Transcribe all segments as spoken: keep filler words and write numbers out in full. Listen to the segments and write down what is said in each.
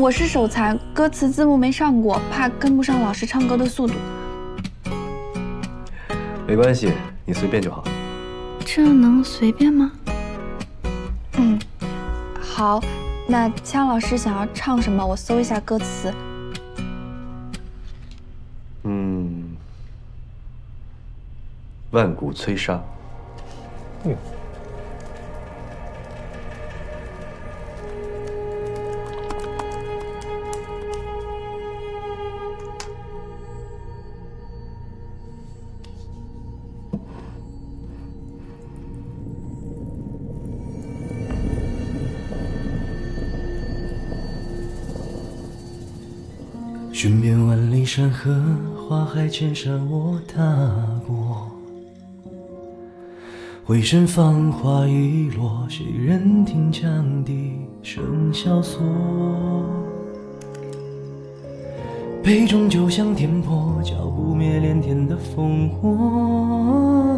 我是手残，歌词字幕没上过，怕跟不上老师唱歌的速度。没关系，你随便就好。这能随便吗？嗯，好。那羌老师想要唱什么？我搜一下歌词。嗯，万古摧沙。嗯。 寻遍万里山河，花海千山我踏过。回身芳华遗落，谁人听羌笛声萧索？杯中酒香颠簸，浇不灭连天的烽火。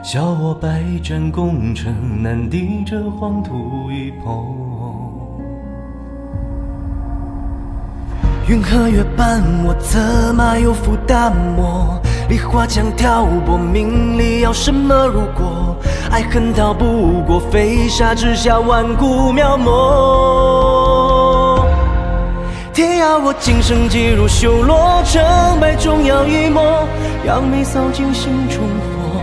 笑我百战功成，难敌这黄土一抔。 云和月伴我，策马又赴淡漠。梨花枪挑拨，名利要什么？如果爱恨逃不过飞沙之下，万古描摹。天涯若今生即如修罗，成败终要一抹，扬眉扫尽心中火。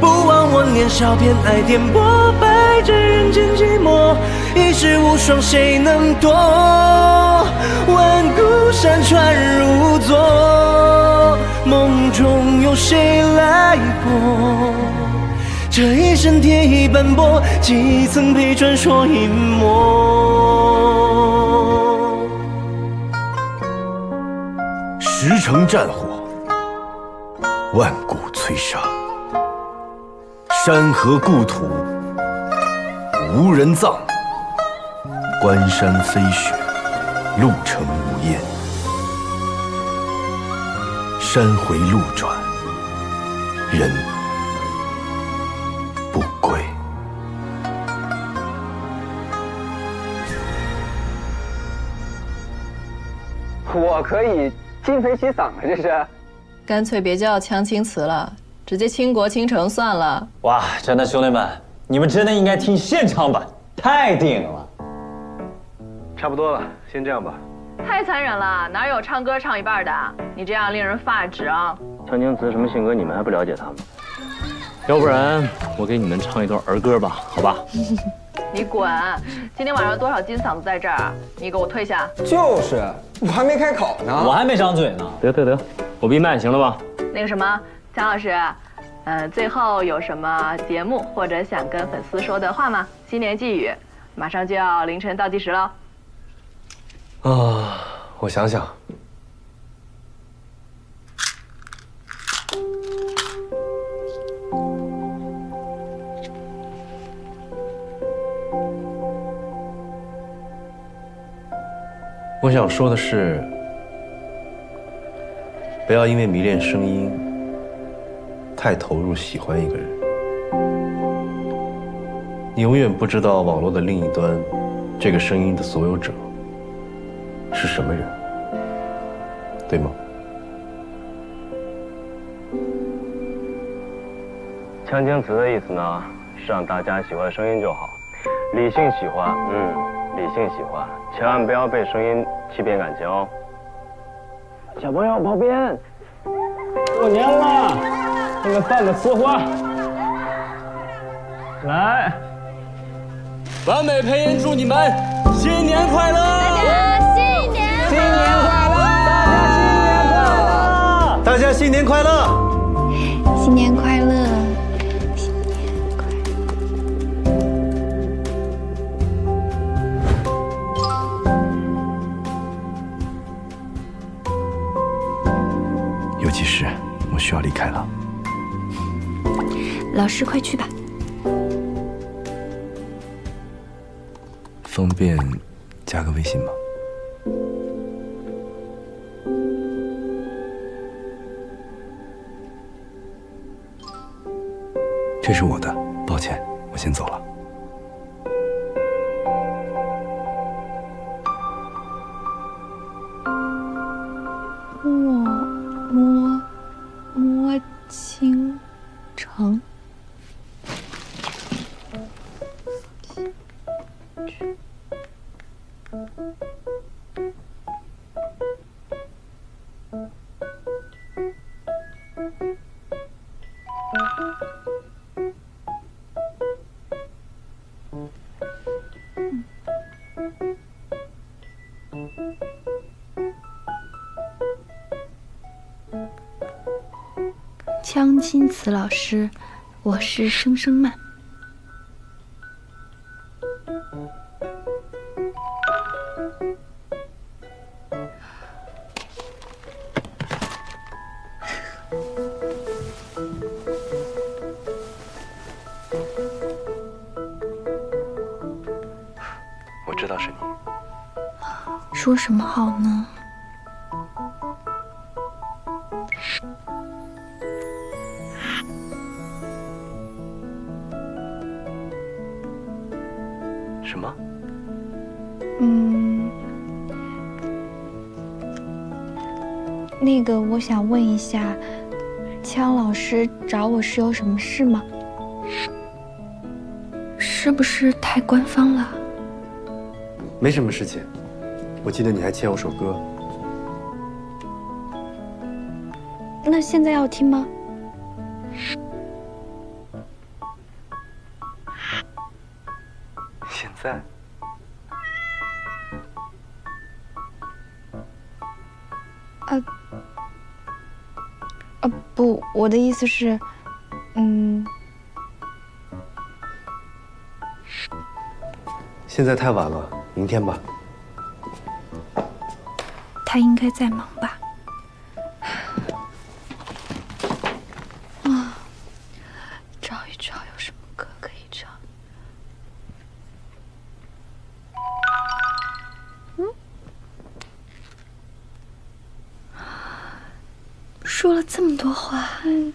不忘我年少偏爱颠簸，百战人间寂寞，一世无双谁能夺？ 万古山川如昨，梦中有谁来过？这一生铁衣斑驳，几曾被传说隐没？石城战火，万古摧沙，山河故土无人葬，关山飞雪。 路程无烟，山回路转，人不归。我可以金盆洗嗓了，这是。干脆别叫羌青词了，直接倾国倾城算了。哇，真的兄弟们，你们真的应该听现场版，太顶了。差不多了。 先这样吧，太残忍了，哪有唱歌唱一半的？你这样令人发指啊！羌青词什么性格，你们还不了解他们？要不然我给你们唱一段儿歌吧，好吧？你滚！今天晚上多少金嗓子在这儿？你给我退下！就是，我还没开口呢，我还没张嘴呢。得得得，我闭麦行了吧？那个什么，羌老师，呃，最后有什么节目或者想跟粉丝说的话吗？新年寄语，马上就要凌晨倒计时了。 啊，我想想，我想说的是，不要因为迷恋声音，太投入喜欢一个人。你永远不知道网络的另一端，这个声音的所有者。 是什么人，对吗？羌青词的意思呢，是让大家喜欢声音就好，理性喜欢，嗯，理性喜欢，千万不要被声音欺骗感情哦。小朋友旁边，过年了，那个放个呲花，来，完美配音祝你们新年快乐！ 新年快乐！大家新年快乐！大家新年快乐！新年快乐！新年快乐！有急事，我需要离开了。老师，快去吧。方便加个微信吗？ 这是我的，抱歉，我先走了。江金慈老师，我是声声慢。我知道是你。说什么好呢？ 什么？嗯，那个，我想问一下，羌老师找我是有什么事吗？是不是太官方了？没什么事情，我记得你还欠我首歌。那现在要听吗？ 现在，啊啊不，我的意思是，嗯，现在太晚了，明天吧。他应该在忙吧？啊，找一找有什么歌可以唱。 说了这么多话。嗯